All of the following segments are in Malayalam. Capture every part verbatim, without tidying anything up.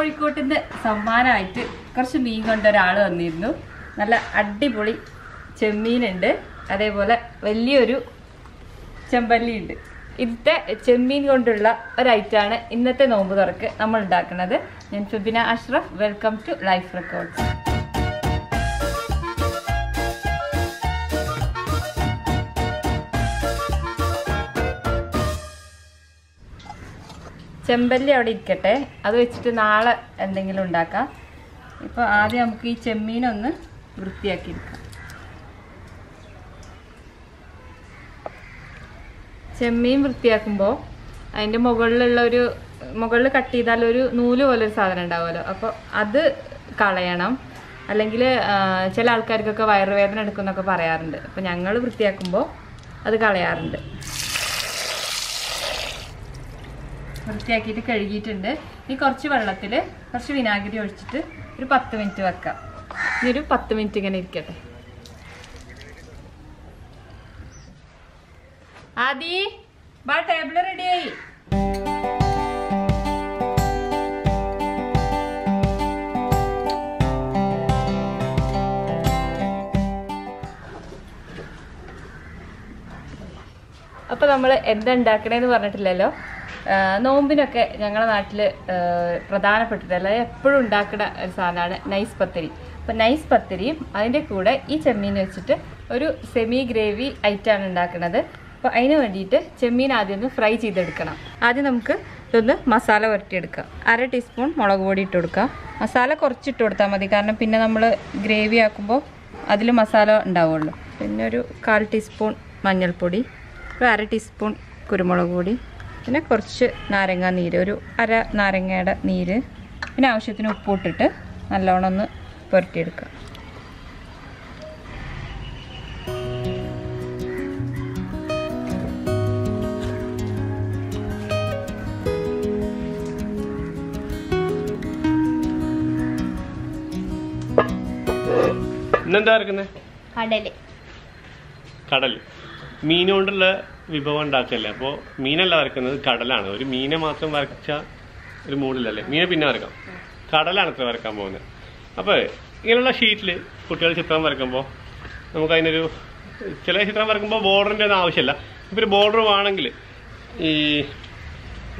കോഴിക്കോട്ടിന്റെ സമ്മാനമായിട്ട് കുറച്ച് മീൻ കൊണ്ട് ഒരാൾ വന്നിരുന്നു. നല്ല അടിപൊളി ചെമ്മീനുണ്ട്, അതേപോലെ വലിയൊരു ചെമ്പല്ലിയുണ്ട്. ഇന്നത്തെ ചെമ്മീൻ കൊണ്ടുള്ള ഒരൈറ്റാണ് ഇന്നത്തെ നോമ്പ് തുറക്ക് നമ്മൾ ഉണ്ടാക്കുന്നത്. ഞാൻ Fibina Ashraf, welcome to life records. ചെമ്പല്ലി അവിടെ ഇരിക്കട്ടെ, അത് വെച്ചിട്ട് നാളെ എന്തെങ്കിലും ഉണ്ടാക്കാം. ഇപ്പോൾ ആദ്യം നമുക്ക് ഈ ചെമ്മീനൊന്ന് വൃത്തിയാക്കിയെടുക്കാം. ചെമ്മീൻ വൃത്തിയാക്കുമ്പോൾ അതിൻ്റെ മുകളിലുള്ള ഒരു മുകളിൽ കട്ട് ചെയ്താൽ ഒരു നൂല് പോലൊരു സാധനം ഉണ്ടാവുമല്ലോ, അപ്പോൾ അത് കളയണം. അല്ലെങ്കിൽ ചില ആൾക്കാർക്കൊക്കെ വയറുവേദന എടുക്കുമെന്നൊക്കെ പറയാറുണ്ട്. അപ്പോൾ ഞങ്ങൾ വൃത്തിയാക്കുമ്പോൾ അത് കളയാറുണ്ട്. വൃത്തിയാക്കിയിട്ട് കഴുകിയിട്ടുണ്ട്. ഇനി കുറച്ച് വെള്ളത്തിൽ കുറച്ച് വിനാഗിരി ഒഴിച്ചിട്ട് ഒരു പത്ത് മിനിറ്റ് വെക്കാം. ഇനി ഒരു പത്ത് മിനിറ്റ് ഇങ്ങനെ ഇരിക്കട്ടെ. ആദി ബാ, ടേബിൾ റെഡിയായി. അപ്പോൾ നമ്മൾ എന്താ ഉണ്ടാക്കണേന്ന് പറഞ്ഞിട്ടില്ലല്ലോ. നോമ്പിനൊക്കെ ഞങ്ങളുടെ നാട്ടിൽ പ്രധാനപ്പെട്ടതല്ല, എപ്പോഴും ഉണ്ടാക്കുന്ന ഒരു സാധനമാണ് നൈസ് പത്തിരി. അപ്പോൾ നൈസ് പത്തിരിയും അതിൻ്റെ കൂടെ ഈ ചെമ്മീൻ വെച്ചിട്ട് ഒരു സെമി ഗ്രേവി ഐറ്റാണ് ഉണ്ടാക്കുന്നത്. അപ്പോൾ അതിന് വേണ്ടിയിട്ട് ചെമ്മീൻ ആദ്യം ഒന്ന് ഫ്രൈ ചെയ്തെടുക്കണം. ആദ്യം നമുക്ക് ഇതൊന്ന് മസാല പുരട്ടിയെടുക്കാം. അര ടീസ്പൂൺ മുളക് പൊടി ഇട്ട് കൊടുക്കാം. മസാല കുറച്ചിട്ട് കൊടുത്താൽ മതി, കാരണം പിന്നെ നമ്മൾ ഗ്രേവി ആക്കുമ്പോൾ അതിൽ മസാല ഉണ്ടാവുള്ളൂ. പിന്നെ ഒരു കാൽ ടീസ്പൂൺ മഞ്ഞൾപ്പൊടി, ഒരു അര ടീസ്പൂൺ കുരുമുളക് പൊടി, പിന്നെ കുറച്ച് നാരങ്ങ നീര്, ഒരു അര നാരങ്ങയുടെ നീര്, പിന്നെ ആവശ്യത്തിന് ഉപ്പിട്ടിട്ട് നല്ലോണം ഒന്ന് പുരട്ടിയെടുക്കുക. കടൽ മീൻ കൊണ്ടുള്ള വിഭവം ഉണ്ടാക്കല്ലേ, അപ്പോൾ മീനല്ല വരക്കുന്നത്, കടലാണ്. ഒരു മീനെ മാത്രം വരച്ച ഒരു മൂടില്ലല്ലേ, മീനെ പിന്നെ വരക്കാം, കടലാണ് ഇത്ര വരക്കാൻ പോകുന്നത്. അപ്പോൾ ഇങ്ങനെയുള്ള ഷീറ്റിൽ കുട്ടികൾ ചിത്രം വരക്കുമ്പോൾ നമുക്ക് അതിനൊരു ചില ചിത്രം വരക്കുമ്പോൾ ബോർഡറിൻ്റെ ഒന്നും ആവശ്യമില്ല. ഇപ്പോൾ ഒരു ബോർഡർ വേണമെങ്കിൽ ഈ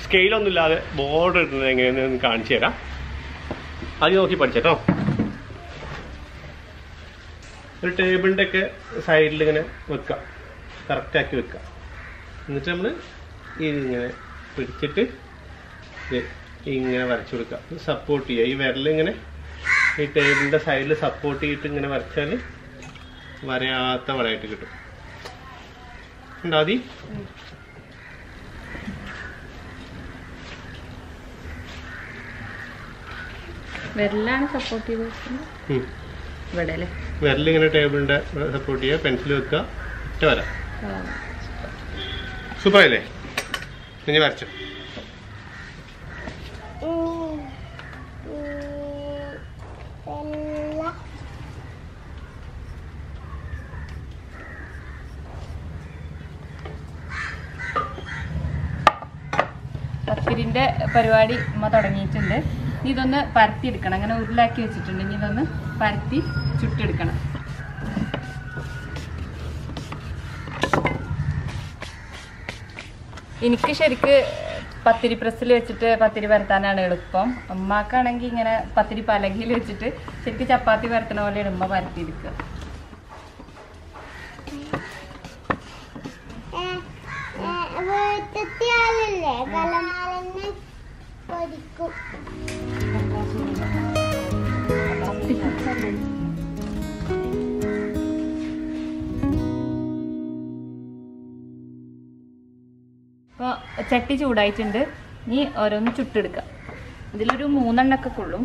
സ്കെയിലൊന്നും ഇല്ലാതെ ബോർഡർ ഇടുന്നത് എങ്ങനെയാണെന്ന് കാണിച്ചു തരാം. അത് നോക്കി പഠിച്ചേട്ടോ. ഒരു ടേബിളിൻ്റെ ഒക്കെ സൈഡിൽ ഇങ്ങനെ വെക്കുക, കറക്റ്റാക്കി വെക്കുക. എന്നിട്ട് നമ്മൾ ഇതിങ്ങനെ പിടിച്ചിട്ട് ഇങ്ങനെ വരച്ചു കൊടുക്കുക, സപ്പോർട്ട് ചെയ്യുക. ഈ വിരലിങ്ങനെ ഈ ടേബിളിൻ്റെ സൈഡിൽ സപ്പോർട്ട് ചെയ്തിട്ട് ഇങ്ങനെ വരച്ചാൽ വരയാത്ത വളയായിട്ട് കിട്ടും. ഉണ്ടാതി വിരലാണ് സപ്പോർട്ട് ചെയ്ത് വിടല്ലേ, വിരലിങ്ങനെ ടേബിളിൻ്റെ സപ്പോർട്ട് ചെയ്യുക, പെൻസിൽ വെക്കുക, ഒറ്റ വര. സൂപ്പറായില്ലേ? ഇനി വരച്ചു. പത്തിരിൻ്റെ പരിപാടി അമ്മ തുടങ്ങിയിട്ടുണ്ട്. ഇതൊന്ന് പരത്തി എടുക്കണം, അങ്ങനെ ഉരുളാക്കി വെച്ചിട്ടുണ്ട്. ഇനി ഇതൊന്ന് പരത്തി ചുട്ടെടുക്കണം. എനിക്ക് ശരിക്ക് പത്തിരി പ്രസ്സിൽ വെച്ചിട്ട് പത്തിരി പരത്താനാണ് എളുപ്പം. അമ്മക്കാണെങ്കിൽ ഇങ്ങനെ പത്തിരി പലകയിൽ വെച്ചിട്ട് ശരിക്ക് ചപ്പാത്തി പരത്തണ പോലെ ഉമ്മ പരത്തിയെടുക്കുക. ഇപ്പോൾ ചട്ടി ചൂടായിട്ടുണ്ട്, ഇനി ഓരോന്ന് ചുട്ടെടുക്കാം. ഇതിലൊരു മൂന്നെണ്ണൊക്കെ കൊള്ളും.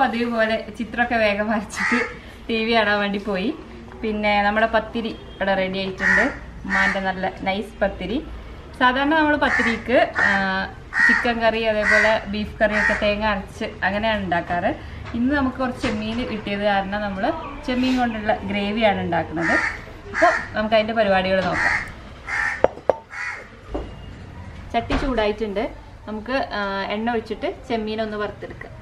പതിവുപോലെ ചിത്രമൊക്കെ വേഗം വരച്ചിട്ട് ടി വി കാണാൻ വേണ്ടി പോയി. പിന്നെ നമ്മുടെ പത്തിരി ഇവിടെ റെഡി ആയിട്ടുണ്ട്. ഉമ്മാൻ്റെ നല്ല നൈസ് പത്തിരി. സാധാരണ നമ്മൾ പത്തിരിക്ക് ചിക്കൻ കറി അതേപോലെ ബീഫ് കറിയൊക്കെ തേങ്ങ അരച്ച് അങ്ങനെയാണ് ഉണ്ടാക്കാറ്. ഇന്ന് നമുക്ക് കുറച്ച് ചെമ്മീൻ കിട്ടിയത് കാരണം നമ്മൾ ചെമ്മീൻ കൊണ്ടുള്ള ഗ്രേവിയാണ് ഉണ്ടാക്കുന്നത്. അപ്പോൾ നമുക്ക് അതിൻ്റെ പരിപാടികൾ നോക്കാം. ചട്ടി ചൂടായിട്ടുണ്ട്. നമുക്ക് എണ്ണ ഒഴിച്ചിട്ട് ചെമ്മീനൊന്ന് വറുത്തെടുക്കാം.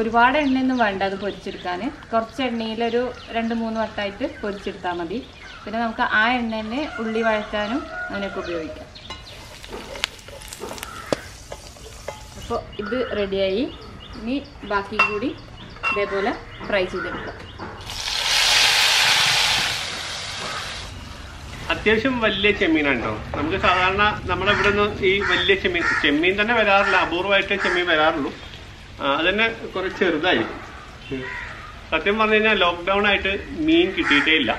ഒരുപാട് എണ്ണയൊന്നും വേണ്ട അത് പൊരിച്ചെടുക്കാൻ. കുറച്ച് എണ്ണയിലൊരു രണ്ട് മൂന്ന് വട്ടമായിട്ട് പൊരിച്ചെടുത്താൽ മതി. പിന്നെ നമുക്ക് ആ എണ്ണ തന്നെ ഉള്ളി വഴറ്റാനും അതിനൊക്കെ ഉപയോഗിക്കാം. അപ്പോൾ ഇത് റെഡിയായി. ഇനി ബാക്കി കൂടി ഇതേപോലെ ഫ്രൈ ചെയ്തെടുക്കാം. അത്യാവശ്യം വലിയ ചെമ്മീനാണോ നമുക്ക് സാധാരണ നമ്മുടെ ഇവിടെ നിന്ന് ഈ വലിയ ചെമ്മീൻ ചെമ്മീൻ തന്നെ വരാറില്ല. അപൂർവമായിട്ട് ചെമ്മീൻ വരാറുള്ളൂ. അതന്നെ കുറെ ചെറുതായിരിക്കും. സത്യം പറഞ്ഞു കഴിഞ്ഞാൽ ലോക്ക്ഡൗൺ ആയിട്ട് മീൻ കിട്ടിയിട്ടേ ഇല്ല.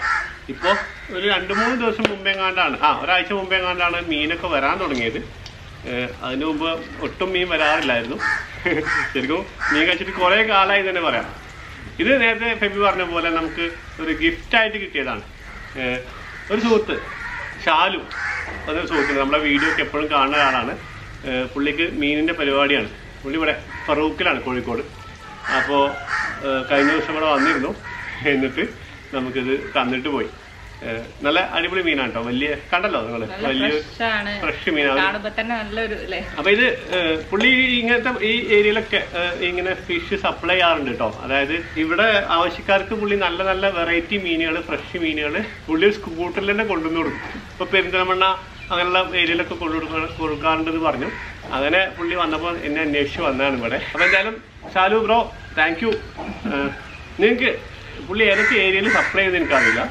ഇപ്പോൾ ഒരു രണ്ട് മൂന്ന് ദിവസം മുമ്പെങ്ങാണ്ടാണ് ആ ഒരാഴ്ച മുമ്പെങ്ങാണ്ടാണ് മീനൊക്കെ വരാൻ തുടങ്ങിയത്. അതിനു മുമ്പ് ഒട്ടും മീൻ വരാറില്ലായിരുന്നു. ശരിക്കും മീൻ കഴിച്ചിട്ട് കുറേ കാലമായി തന്നെ പറയാം. ഇത് നേരത്തെ ഫെബി പറഞ്ഞ പോലെ നമുക്ക് ഒരു ഗിഫ്റ്റായിട്ട് കിട്ടിയതാണ്. ഒരു സുഹൃത്ത് ഷാലു അതൊരു സുഹൃത്ത് നമ്മുടെ വീഡിയോ ഒക്കെ എപ്പോഴും കാണുന്ന ഒരാളാണ്. പുള്ളിക്ക് മീനിൻ്റെ പരിപാടിയാണ്. പുള്ളി ഇവിടെ ഫറൂഖിലാണ്, കോഴിക്കോട്. അപ്പോൾ കഴിഞ്ഞ ദിവസം ഇവിടെ വന്നിരുന്നു. എന്നിട്ട് നമുക്കിത് തന്നിട്ട് പോയി. നല്ല അടിപൊളി മീനാണ് കേട്ടോ. വലിയ കണ്ടല്ലോ നിങ്ങൾ, വലിയ ഫ്രഷ് മീനാണ്. അപ്പൊ ഇത് പുള്ളി ഇങ്ങനത്തെ ഈ ഏരിയയിലൊക്കെ ഇങ്ങനെ ഫിഷ് സപ്ലൈ ചെയ്യാറുണ്ട് കേട്ടോ. അതായത് ഇവിടെ ആവശ്യക്കാർക്ക് പുള്ളി നല്ല നല്ല വെറൈറ്റി മീനുകൾ, ഫ്രഷ് മീനുകൾ പുള്ളി ഒരു സ്കൂട്ടറിൽ തന്നെ കൊണ്ടുവന്ന് കൊടുക്കും. ഇപ്പൊ പെരിന്തൽമണ്ണ അങ്ങനെയുള്ള ഏരിയയിലൊക്കെ കൊണ്ടുകൊടുക്കാൻ കൊടുക്കാറുണ്ടെന്ന് പറഞ്ഞു. അങ്ങനെ പുള്ളി വന്നപ്പോൾ എന്നെ അന്വേഷിച്ച് വന്നതാണ് ഇവിടെ. അപ്പോൾ എന്തായാലും ഷാലു ബ്രോ, താങ്ക് യു. നിങ്ങൾക്ക് പുള്ളി ഏതൊക്കെ ഏരിയയിൽ സപ്ലൈ ചെയ്ത് എനിക്കറിയില്ല.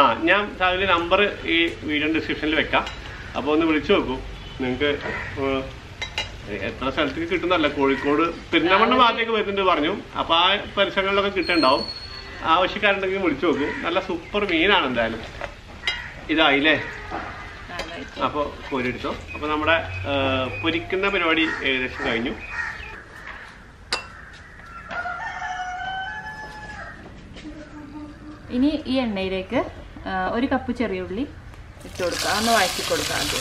ആ ഞാൻ ഷാലുവിൻ്റെ നമ്പർ ഈ വീഡിയോ ഡിസ്ക്രിപ്ഷനിൽ വെക്കാം. അപ്പോൾ ഒന്ന് വിളിച്ചു നോക്കൂ. നിങ്ങൾക്ക് എത്ര സ്ഥലത്തേക്ക് കിട്ടുന്നതല്ല, കോഴിക്കോട് പെരുന്തൽമണ്ണ ഭാഗത്തേക്ക് വരുന്നുണ്ട് പറഞ്ഞു. അപ്പോൾ ആ പരിസരങ്ങളിലൊക്കെ കിട്ടുന്നുണ്ടാവും. ആവശ്യക്കാരുണ്ടെങ്കിൽ വിളിച്ചു നോക്കൂ. നല്ല സൂപ്പർ മീനാണ്. എന്തായാലും ഇതായില്ലേ? അപ്പോൾ കോരിയെടുത്തോ. അപ്പോൾ നമ്മുടെ പൊരിക്കുന്ന പരിപാടി ഏകദേശം കഴിഞ്ഞു. ഇനി ഈ എണ്ണയിലേക്ക് ഒരു കപ്പ് ചെറിയ ഉള്ളി ഇട്ട് കൊടുക്കുക. ഒന്ന് വഴറ്റി കൊടുക്കാം. അത്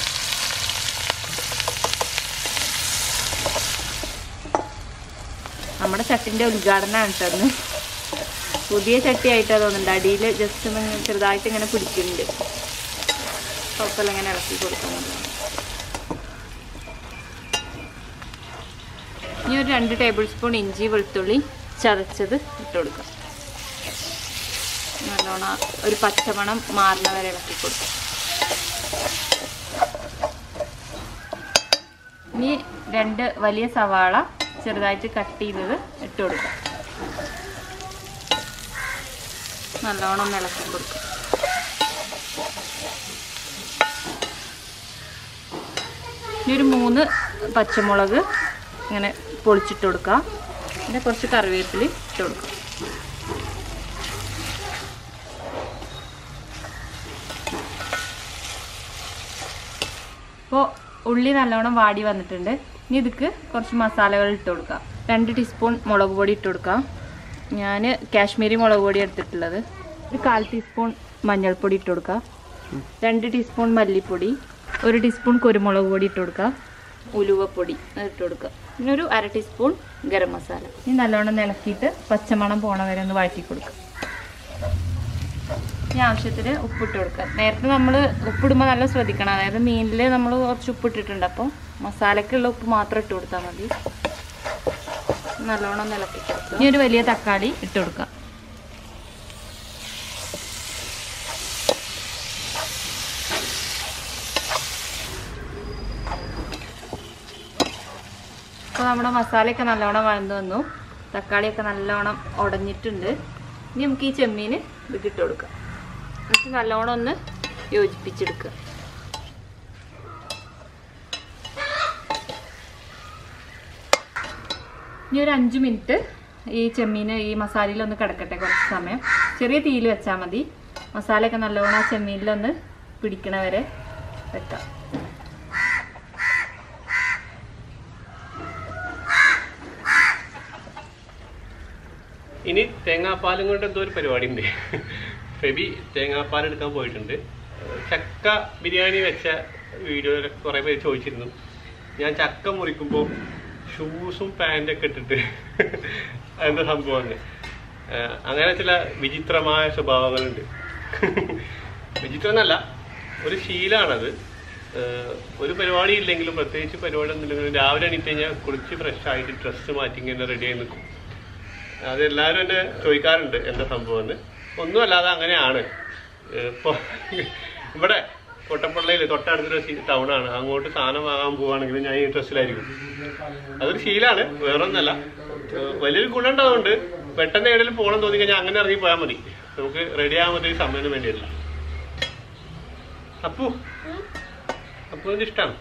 നമ്മുടെ ചട്ടിൻ്റെ ഉദ്ഘാടനമാണ് കേട്ടോ. പുതിയ ചട്ടിയായിട്ടാണ് തോന്നുന്നുണ്ട്. അടിയിൽ ജസ്റ്റ് ഒന്ന് ചെറുതായിട്ട് ഇങ്ങനെ പിടിക്കുന്നുണ്ട്. കുഴപ്പമില്ല, ഇങ്ങനെ ഇളക്കി കൊടുക്കാൻ. ഇനി ഒരു രണ്ട് ടേബിൾ സ്പൂൺ ഇഞ്ചി വെളുത്തുള്ളി ചതച്ചത് ഇട്ട് കൊടുക്കാം. നല്ലോണം ഒരു പച്ചമണം മാറുന്ന വരെ ഇളക്കി കൊടുക്കാം. ഇനി രണ്ട് വലിയ സവാള ചെറുതായിട്ട് കട്ട് ചെയ്തത് ഇട്ട് കൊടുക്കാം. നല്ലോണം ഇളക്കി കൊടുക്കാം. ഇനി ഒരു മൂന്ന് പച്ചമുളക് ഇങ്ങനെ പൊളിച്ചിട്ട് കൊടുക്കുക. പിന്നെ കുറച്ച് കറിവേപ്പില ഇട്ട് കൊടുക്കുക. ഇപ്പോൾ ഉള്ളി നല്ലോണം വാടി വന്നിട്ടുണ്ട്. ഇനി ഇതിക്ക് കുറച്ച് മസാലകൾ ഇട്ട് കൊടുക്കുക. രണ്ട് ടീസ്പൂൺ മുളക് പൊടി ഇട്ട് കൊടുക്കുക. ഞാൻ കാശ്മീരി മുളക് പൊടി എടുത്തിട്ടുള്ളത്. ഒരു കാൽ ടീസ്പൂൺ മഞ്ഞൾപ്പൊടി ഇട്ട് കൊടുക്കുക. രണ്ട് ടീസ്പൂൺ മല്ലിപ്പൊടി, ഒരു ടീസ്പൂൺ കുരുമുളക് പൊടി ഇട്ട് കൊടുക്കുക. ഉലുവപ്പൊടി ഇട്ട് കൊടുക്കുക. പിന്നെ ഒരു അര ടീസ്പൂൺ ഗരം മസാല. ഇനി നല്ലോണം ഇളക്കിയിട്ട് പച്ചമണം പോണ വരെ ഒന്ന് വഴറ്റി കൊടുക്കുക. ഇനി ആവശ്യത്തിന് ഉപ്പിട്ട് കൊടുക്കുക. നേരത്തെ നമ്മൾ ഉപ്പിടുമ്പോൾ നല്ല ശ്രദ്ധിക്കണം. അതായത് മീനിൽ നമ്മൾ കുറച്ച് ഉപ്പിട്ടിട്ടുണ്ട്. അപ്പോൾ മസാലയ്ക്കുള്ള ഉപ്പ് മാത്രം ഇട്ട് കൊടുത്താൽ മതി. നല്ലോണം ഇളക്കി കൊടുക്കുക. ഇനി ഒരു വലിയ തക്കാളി ഇട്ട് കൊടുക്കുക. അപ്പോൾ നമ്മുടെ മസാലയൊക്കെ നല്ലോണം വഴന്നു വന്നു. തക്കാളിയൊക്കെ നല്ലോണം ഉടഞ്ഞിട്ടുണ്ട്. ഇനി നമുക്ക് ഈ ചെമ്മീന് ഇതിട്ട് കൊടുക്കാം. എന്നിട്ട് നല്ലോണം ഒന്ന് യോജിപ്പിച്ചെടുക്കുക. ഇനി ഒരു അഞ്ച് മിനിറ്റ് ഈ ചെമ്മീന് ഈ മസാലയിലൊന്ന് കിടക്കട്ടെ. കുറച്ച് സമയം ചെറിയ തീയിൽ വെച്ചാൽ മതി. മസാലയൊക്കെ നല്ലോണം ആ ചെമ്മീനിലൊന്ന് പിടിക്കണ വരെ വെക്കാം. ഇനി തേങ്ങാപ്പാലും കൊണ്ട് എന്തോ ഒരു പരിപാടി ഉണ്ട്. ഫെബി തേങ്ങാപ്പാൽ എടുക്കാൻ പോയിട്ടുണ്ട്. ചക്ക ബിരിയാണി വെച്ച വീഡിയോയിൽ കുറേ പേര് ചോദിച്ചിരുന്നു. ഞാൻ ചക്ക മുറിക്കുമ്പോൾ ഷൂസും പാൻറ്റൊക്കെ ഇട്ടിട്ട് അതിൻ്റെ സംഭവമാണ്. അങ്ങനെ ചില വിചിത്രമായ സ്വഭാവങ്ങളുണ്ട്. വിചിത്രം എന്നല്ല, ഒരു ശീലമാണത്. ഒരു പരിപാടി ഇല്ലെങ്കിലും, പ്രത്യേകിച്ച് പരിപാടി ഒന്നും ഇല്ലെങ്കിലും, രാവിലെ എണീറ്റ് കഴിഞ്ഞാൽ കുളിച്ച് ഫ്രഷായിട്ട് ഡ്രസ്സ് മാറ്റി ഇങ്ങനെ റെഡിയായി നിൽക്കും. അതെല്ലാവരും എന്നെ ചോദിക്കാറുണ്ട് എന്താ സംഭവമെന്ന്. ഒന്നും അല്ലാതെ അങ്ങനെയാണ്. ഇപ്പോൾ ഇവിടെ കൊട്ടപ്പള്ളയിൽ തൊട്ടടുത്തൊരു ടൗണാണ്. അങ്ങോട്ട് സാധനം വാങ്ങാൻ പോവുകയാണെങ്കിൽ ഞാൻ ഈ ഡ്രസ്സിലായിരിക്കും. അതൊരു ശീലമാണ്, വേറൊന്നല്ല. വലിയൊരു ഗുണം ഉണ്ടാവുന്നുണ്ട്. പെട്ടെന്ന് എവിടെയും പോകണം തോന്നി കഴിഞ്ഞാൽ അങ്ങനെ ഇറങ്ങി പോയാൽ മതി. നമുക്ക് റെഡി ആകാൻ പറ്റിയ സമയത്തിന് വേണ്ടിയല്ല. അപ്പു അപ്പുവിൻ്റെ ഇഷ്ടമാണ്.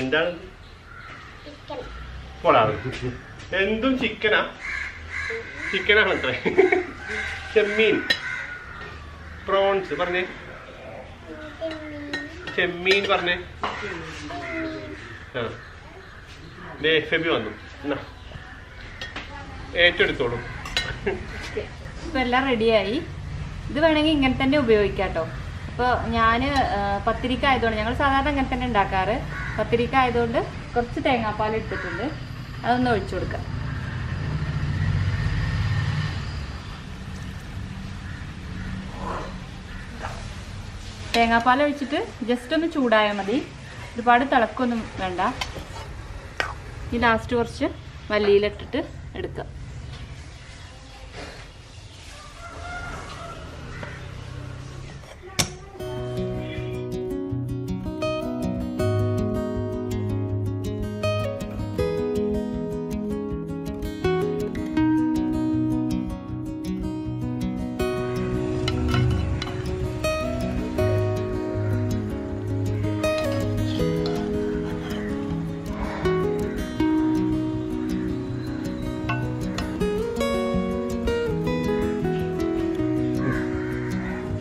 എന്താണ് പോടാറ്? എന്തും ചിക്കനാ ചിക്കനാണ് അത്ര. ചെമ്മീൻ, പ്രോൺസ് പറഞ്ഞേ, ചെമ്മീൻ പറഞ്ഞേ. ആ ദേ ഫെബി വന്നു. എന്നാ ഏറ്റെടുത്തോളൂ. ഇപ്പം എല്ലാം റെഡിയായി. ഇത് വേണമെങ്കിൽ ഇങ്ങനെ തന്നെ ഉപയോഗിക്കാം കേട്ടോ. അപ്പോൾ ഞാൻ പത്തിരിക്ക ആയതുകൊണ്ട്, ഞങ്ങൾ സാധാരണ ഇങ്ങനെ തന്നെ ഉണ്ടാക്കാറ്. പത്തിരിക്ക ആയതുകൊണ്ട് കുറച്ച് തേങ്ങാപ്പാൽ എടുത്തിട്ടുണ്ട്. അതൊന്ന് ഒഴിച്ചു കൊടുക്കാം. തേങ്ങാപ്പാൽ ഒഴിച്ചിട്ട് ജസ്റ്റ് ഒന്ന് ചൂടായാൽ മതി. ഒരുപാട് തിളക്കൊന്നും വേണ്ട. ഈ ലാസ്റ്റ് കുറച്ച് മല്ലിയിലിട്ടിട്ട് എടുക്കാം.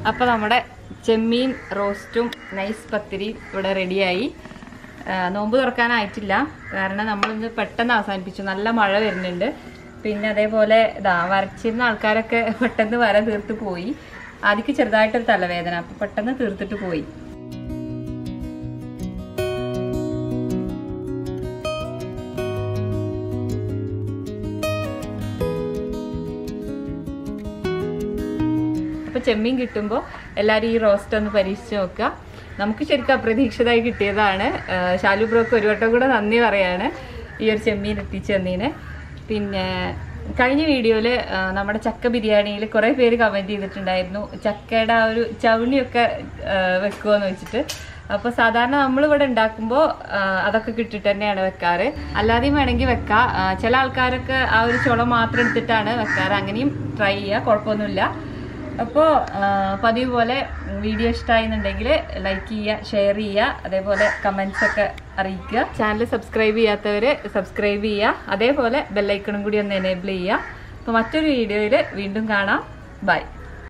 അപ്പോൾ നമ്മുടെ ചെമ്മീൻ റോസ്റ്റും നൈസ് പത്തിരിയും ഇവിടെ റെഡിയായി. നോമ്പ് തുറക്കാനായിട്ടില്ല, കാരണം നമ്മളിന്ന് പെട്ടെന്ന് അവസാനിപ്പിച്ചു. നല്ല മഴ വരുന്നുണ്ട്. പിന്നെ അതേപോലെ ഇതാ വരച്ചിരുന്ന ആൾക്കാരൊക്കെ പെട്ടെന്ന് വര തീർത്ത് പോയി. ആദ്യക്ക് ചെറുതായിട്ടൊരു തലവേദന, അപ്പോൾ പെട്ടെന്ന് തീർത്തിട്ട് പോയി. ചെമ്മീൻ കിട്ടുമ്പോൾ എല്ലാവരും ഈ റോസ്റ്റ് ഒന്ന് പരീക്ഷിച്ച് നോക്കുക. നമുക്ക് ശരിക്കും അപ്രതീക്ഷിതമായി കിട്ടിയതാണ്. ഷാലു ബ്രോക്ക് ഒരു വട്ടം കൂടെ നന്ദി പറയാണ് ഈ ഒരു ചെമ്മീൻ എത്തിച്ചു തന്നീന്. പിന്നെ കഴിഞ്ഞ വീഡിയോയിൽ നമ്മുടെ ചക്ക ബിരിയാണിയിൽ കുറേ പേര് കമൻറ്റ് ചെയ്തിട്ടുണ്ടായിരുന്നു ചക്കയുടെ ആ ഒരു ചവണിയൊക്കെ വെക്കുമെന്ന് വെച്ചിട്ട്. അപ്പോൾ സാധാരണ നമ്മളിവിടെ ഉണ്ടാക്കുമ്പോൾ അതൊക്കെ കിട്ടിട്ട് തന്നെയാണ് വെക്കാറ്. അല്ലാതെയും വേണമെങ്കിൽ വെക്കാം. ചില ആൾക്കാരൊക്കെ ആ ഒരു ചുളം മാത്രം എടുത്തിട്ടാണ് വെക്കാറ്. അങ്ങനെയും ട്രൈ ചെയ്യുക, കുഴപ്പമൊന്നുമില്ല. അപ്പോൾ പതിവ് പോലെ വീഡിയോ ഇഷ്ടമായിരുന്നുണ്ടെങ്കിൽ ലൈക്ക് ചെയ്യുക, ഷെയർ ചെയ്യുക, അതേപോലെ കമൻസൊക്കെ അറിയിക്കുക. ചാനൽ സബ്സ്ക്രൈബ് ചെയ്യാത്തവർ സബ്സ്ക്രൈബ് ചെയ്യുക, അതേപോലെ ബെല്ലൈക്കണും കൂടി ഒന്ന് എനേബിൾ ചെയ്യുക. അപ്പോൾ മറ്റൊരു വീഡിയോയിൽ വീണ്ടും കാണാം. ബൈ.